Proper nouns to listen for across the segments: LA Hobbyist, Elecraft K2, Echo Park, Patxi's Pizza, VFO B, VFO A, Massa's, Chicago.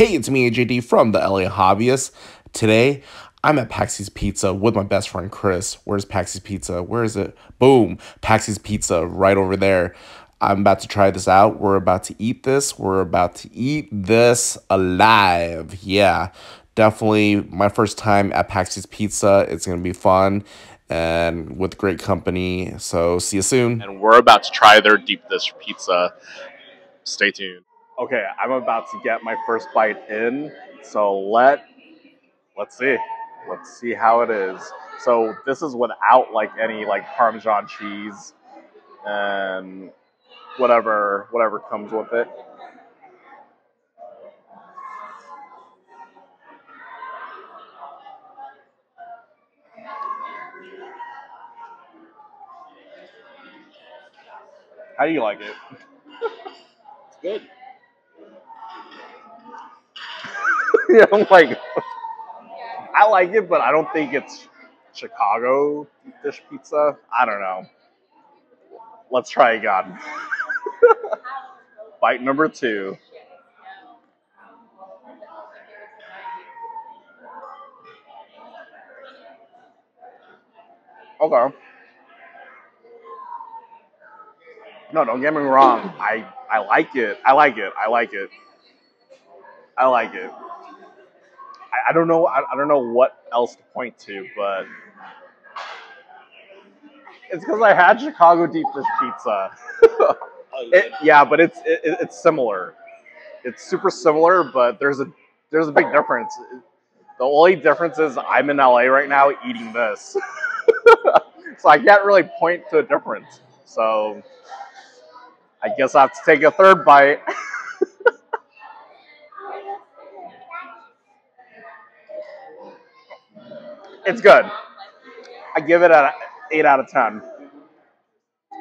Hey, it's me, AJD, from the LA Hobbyist. Today, I'm at Patxi's Pizza with my best friend, Chris. Where's Patxi's Pizza? Where is it? Boom, Patxi's Pizza right over there. I'm about to try this out. We're about to eat this. We're about to eat this alive. Yeah, definitely my first time at Patxi's Pizza. It's going to be fun and with great company. So see you soon. And we're about to try their deep dish pizza. Stay tuned. Okay, I'm about to get my first bite in, so let's see how it is. So this is without like any like Parmesan cheese and whatever comes with it. How do you like it? It's good. Yeah, I'm like, I like it, but I don't think it's Chicago dish pizza. I don't know. Let's try again. Bite number two. Okay. No, don't get me wrong. I like it. I don't know. I don't know what else to point to, but it's because I had Chicago deep dish pizza. Yeah, but it's similar. It's super similar, but there's a big difference. The only difference is I'm in LA right now eating this, so I can't really point to a difference. So I guess I have to take a third bite. It's good. I give it an 8 out of 10.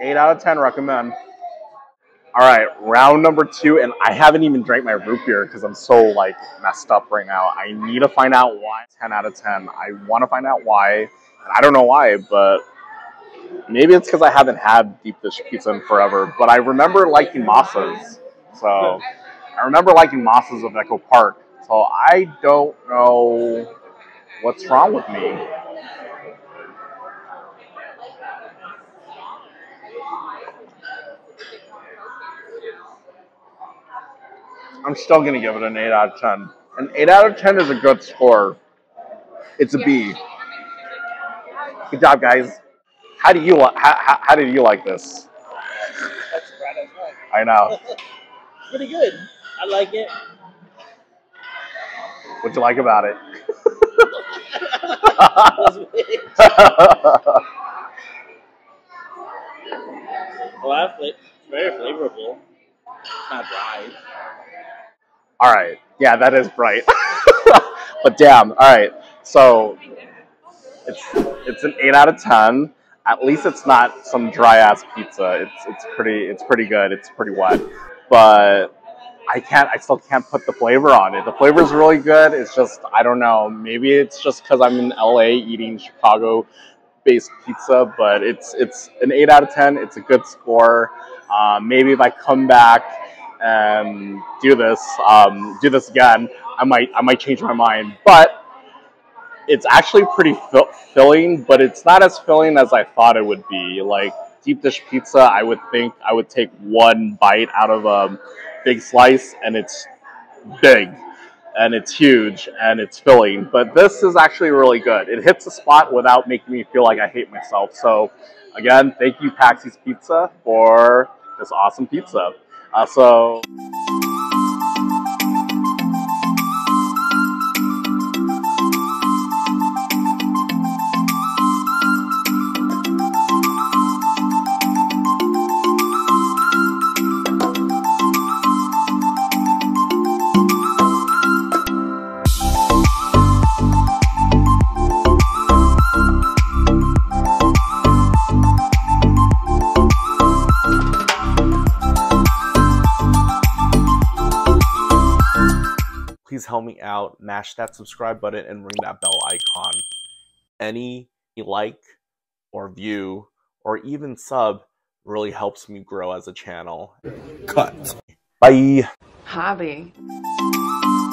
8 out of 10 recommend. All right, round number two, and I haven't even drank my root beer because I'm so like messed up right now. I need to find out why. 10 out of 10. I want to find out why. And I don't know why, but maybe it's because I haven't had deep dish pizza in forever. But I remember liking Massa's. So I remember liking Massa's of Echo Park. So I don't know what's wrong with me. I'm still going to give it an 8 out of 10. An 8 out of 10 is a good score. It's a B. Good job, guys. How did you like this? That's right, I know. Pretty good. I like it. What'd you like about it? Well, it's very flavorful. It's not dry. All right. Yeah, that is bright. But damn. All right. So it's an 8 out of 10. At least it's not some dry ass pizza. It's pretty good. It's pretty wet. But I still can't put the flavor on it. The flavor is really good. It's just, I don't know. Maybe it's just because I'm in LA eating Chicago-based pizza, but it's an 8 out of 10. It's a good score. Maybe if I come back and do this again, I might change my mind. But it's actually pretty filling, but it's not as filling as I thought it would be. Like deep dish pizza, I would think I would take one bite out of a big slice, and it's big and it's huge and it's filling, but this is actually really good. It hits the spot without making me feel like I hate myself. So again, thank you, Patxi's Pizza, for this awesome pizza. Please help me out, mash that subscribe button and ring that bell icon. Any like or view or even sub really helps me grow as a channel. Cut. Bye. Hobby.